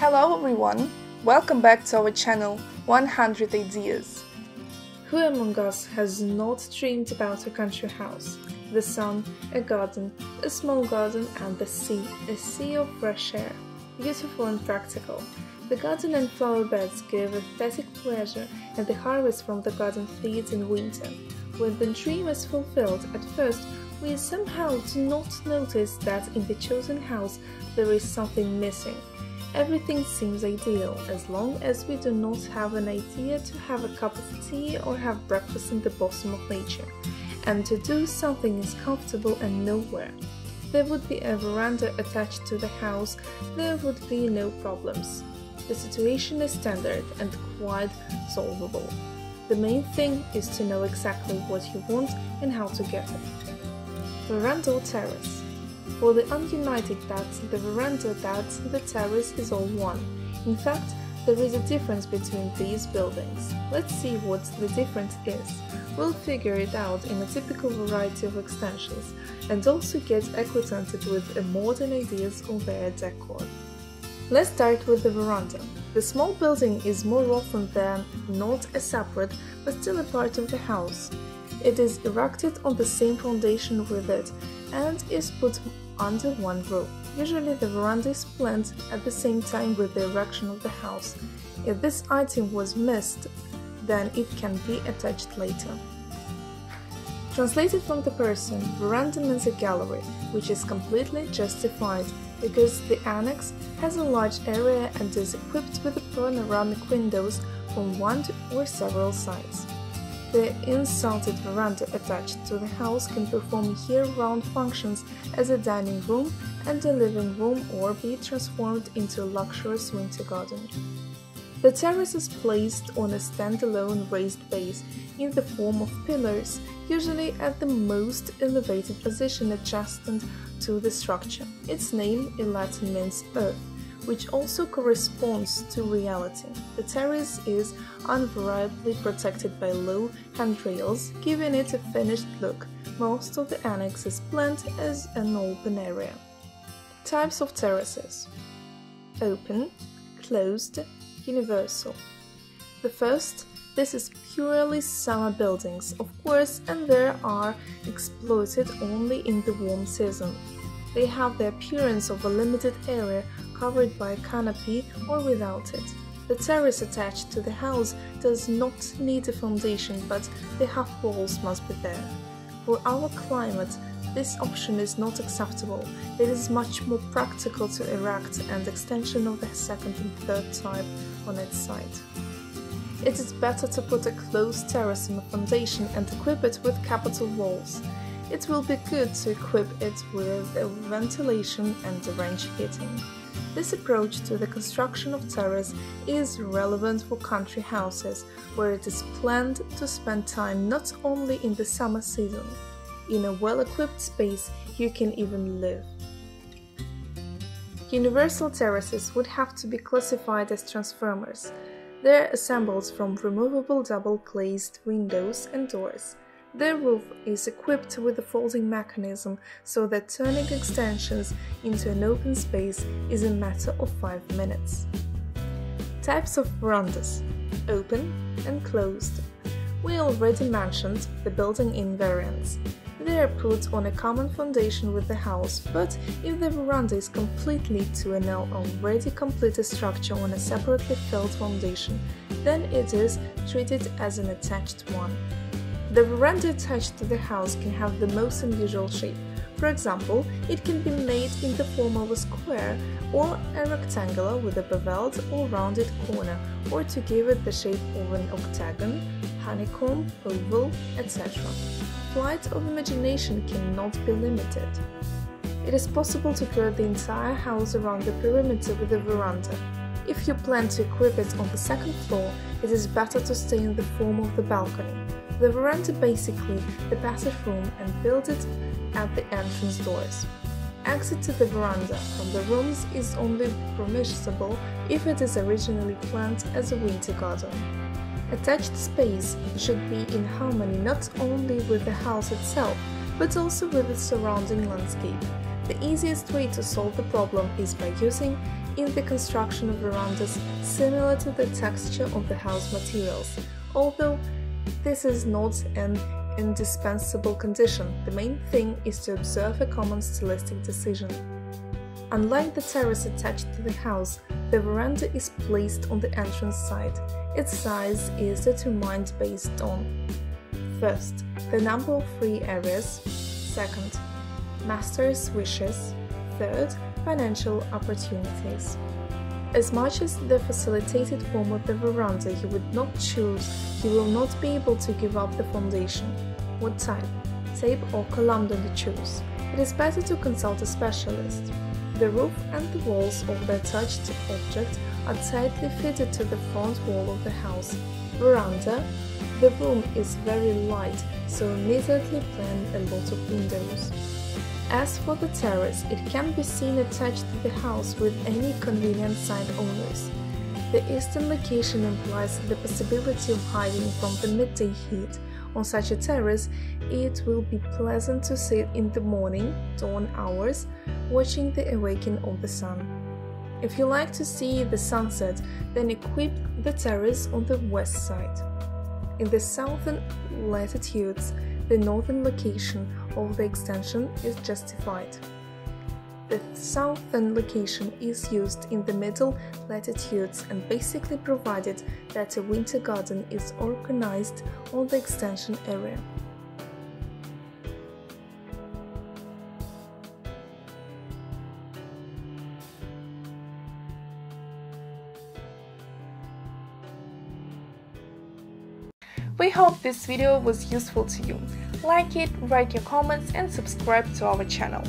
Hello everyone, welcome back to our channel 100 Ideas. Who among us has not dreamed about a country house, the sun, a garden, a small garden and the sea, a sea of fresh air, beautiful and practical. The garden and flower beds give aesthetic pleasure and the harvest from the garden feeds in winter. When the dream is fulfilled, at first we somehow do not notice that in the chosen house there is something missing. Everything seems ideal, as long as we do not have an idea to have a cup of tea or have breakfast in the bosom of nature, and to do something is comfortable and nowhere. There would be a veranda attached to the house, there would be no problems. The situation is standard and quite solvable. The main thing is to know exactly what you want and how to get it. Veranda or terrace. For the ununited, that's the veranda, that's the terrace is all one. In fact, there is a difference between these buildings. Let's see what the difference is. We'll figure it out in a typical variety of extensions and also get acquainted with the modern ideas of their decor. Let's start with the veranda. The small building is more often than not a separate, but still a part of the house. It is erected on the same foundation with it and is put under one roof. Usually the veranda is planned at the same time with the erection of the house. If this item was missed, then it can be attached later. Translated from the Persian, veranda means a gallery, which is completely justified, because the annex has a large area and is equipped with panoramic windows from one or several sides. The insulated veranda attached to the house can perform year-round functions as a dining room and a living room or be transformed into a luxurious winter garden. The terrace is placed on a standalone raised base in the form of pillars, usually at the most elevated position adjacent to the structure. Its name in Latin means earth, which also corresponds to reality. The terrace is invariably protected by low handrails, giving it a finished look. Most of the annex is planned as an open area. Types of terraces: open, closed, universal. The first, this is purely summer buildings, of course, and they are exploited only in the warm season. They have the appearance of a limited area covered by a canopy or without it. The terrace attached to the house does not need a foundation, but the half walls must be there. For our climate, this option is not acceptable. It is much more practical to erect an extension of the second and third type on its side. It is better to put a closed terrace on a foundation and equip it with capital walls. It will be good to equip it with ventilation and range heating. This approach to the construction of terrace is relevant for country houses, where it is planned to spend time not only in the summer season. In a well-equipped space, you can even live. Universal terraces would have to be classified as transformers. They're assembled from removable double-glazed windows and doors. Their roof is equipped with a folding mechanism, so that turning extensions into an open space is a matter of 5 minutes. Types of verandas: open and closed. We already mentioned the building invariants. They are put on a common foundation with the house, but if the veranda is completely to an already completed structure on a separately filled foundation, then it is treated as an attached one. The veranda attached to the house can have the most unusual shape. For example, it can be made in the form of a square or a rectangular with a beveled or rounded corner, or to give it the shape of an octagon, honeycomb, oval, etc. Flight of imagination cannot be limited. It is possible to curve the entire house around the perimeter with a veranda. If you plan to equip it on the second floor, it is better to stay in the form of the balcony. The veranda basically the passage room and build it at the entrance doors. Exit to the veranda from the rooms is only permissible if it is originally planned as a winter garden. Attached space should be in harmony not only with the house itself, but also with its surrounding landscape. The easiest way to solve the problem is by using in the construction of verandas similar to the texture of the house materials, although this is not an indispensable condition. The main thing is to observe a common stylistic decision. Unlike the terrace attached to the house, the veranda is placed on the entrance side. Its size is determined based on: first, the number of free areas; second, master's wishes; third, financial opportunities. As much as the facilitated form of the veranda you would not choose, you will not be able to give up the foundation. What type, tape or column do you choose? It is better to consult a specialist. The roof and the walls of the attached object are tightly fitted to the front wall of the house. Veranda. The room is very light, so immediately plan a lot of windows. As for the terrace, it can be seen attached to the house with any convenient side owners. The eastern location implies the possibility of hiding from the midday heat. On such a terrace, it will be pleasant to sit in the morning, dawn hours, watching the awakening of the sun. If you like to see the sunset, then equip the terrace on the west side. In the southern latitudes, the northern location of the extension is justified. The southern location is used in the middle latitudes and basically provided that a winter garden is organized on the extension area. We hope this video was useful to you. Like it, write your comments and subscribe to our channel.